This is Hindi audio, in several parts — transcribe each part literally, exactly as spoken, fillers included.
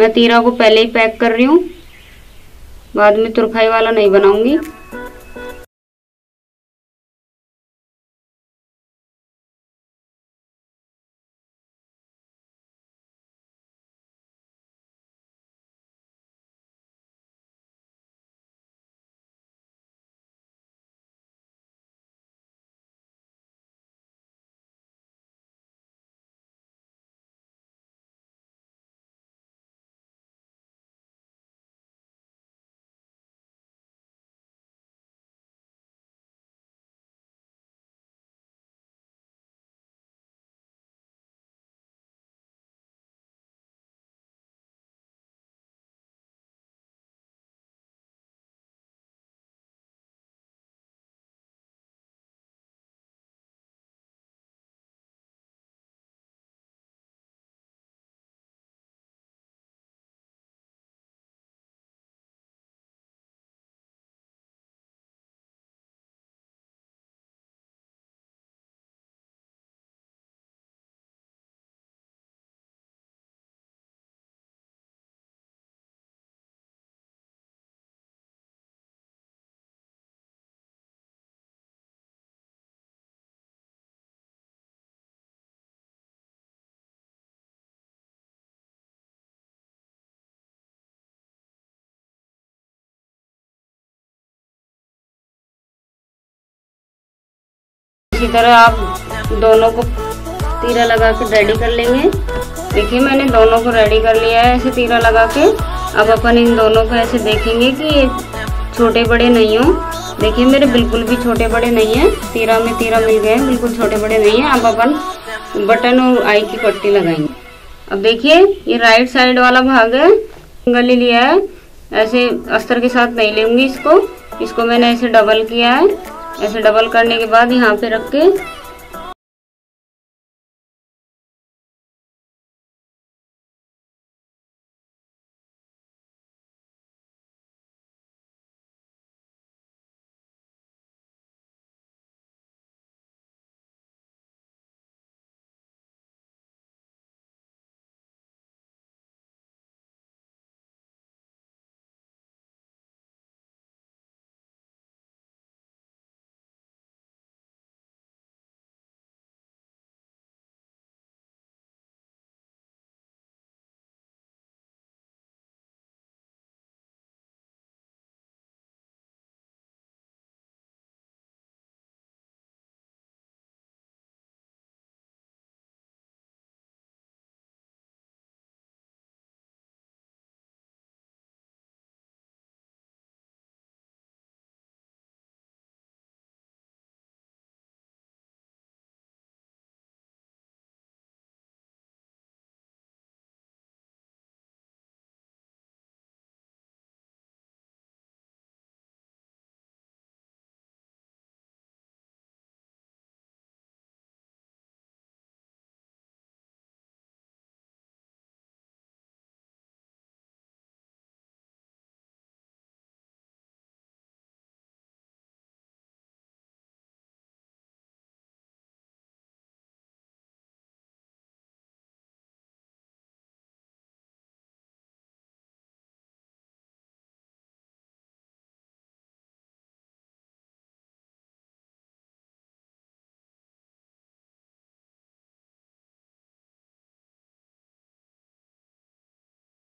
मैं तीरा को पहले ही पैक कर रही हूँ, बाद में तुरखाई वाला नहीं बनाऊंगी। इसी तरह आप दोनों को तीरा लगा के रेडी कर लेंगे। देखिए मैंने दोनों को रेडी कर लिया है ऐसे तीरा लगा के। अब अपन इन दोनों को ऐसे देखेंगे कि ये छोटे बड़े नहीं हो। देखिए मेरे बिल्कुल भी छोटे बड़े नहीं हैं, तीरा में तीरा मिल गए, बिल्कुल छोटे बड़े नहीं हैं। अब अपन बटन और आई की पट्टी लगाएंगे। अब देखिए ये राइट साइड वाला भाग है, गली लिया है, ऐसे अस्तर के साथ नहीं लेंगी इसको, इसको मैंने ऐसे डबल किया है। ऐसे डबल करने के बाद यहाँ पे रख के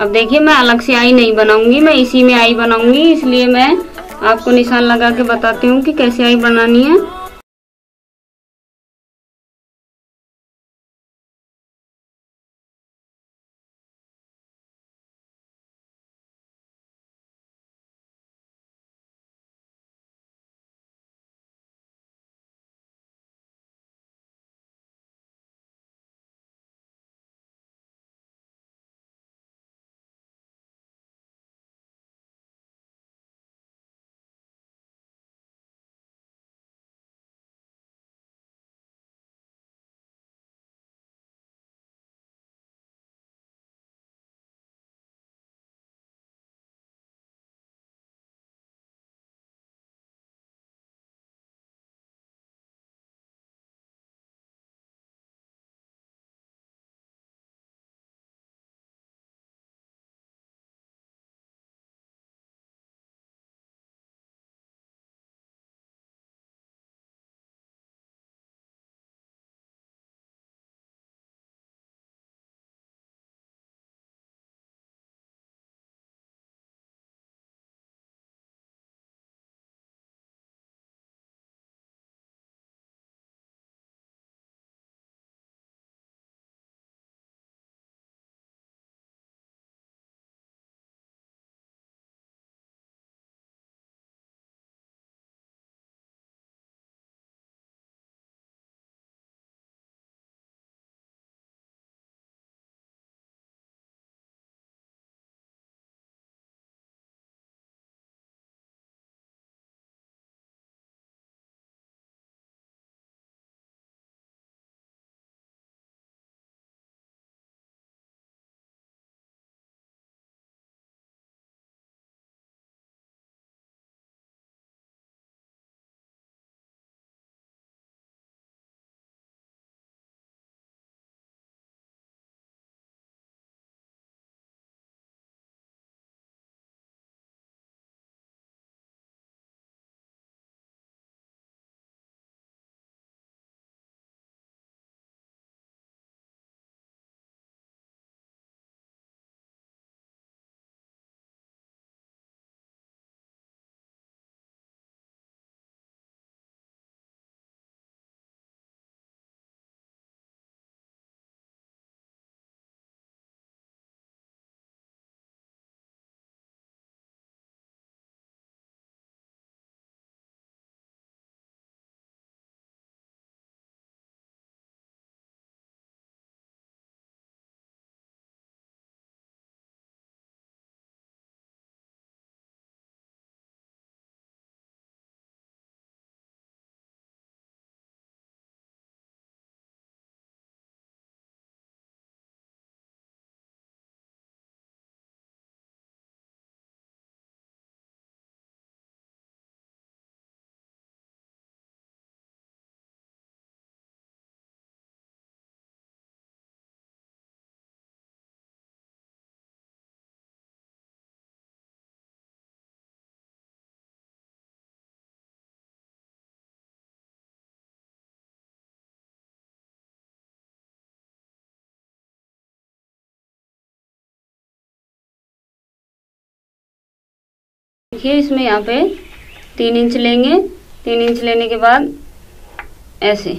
अब देखिए मैं अलग से आई नहीं बनाऊंगी, मैं इसी में आई बनाऊंगी, इसलिए मैं आपको निशान लगा के बताती हूँ कि कैसे आई बनानी है। देखिए इसमें यहाँ पे तीन इंच लेंगे, तीन इंच लेने के बाद ऐसे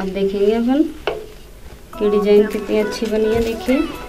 अब देखेंगे अपन कि डिजाइन कितनी अच्छी बनी है। देखिए।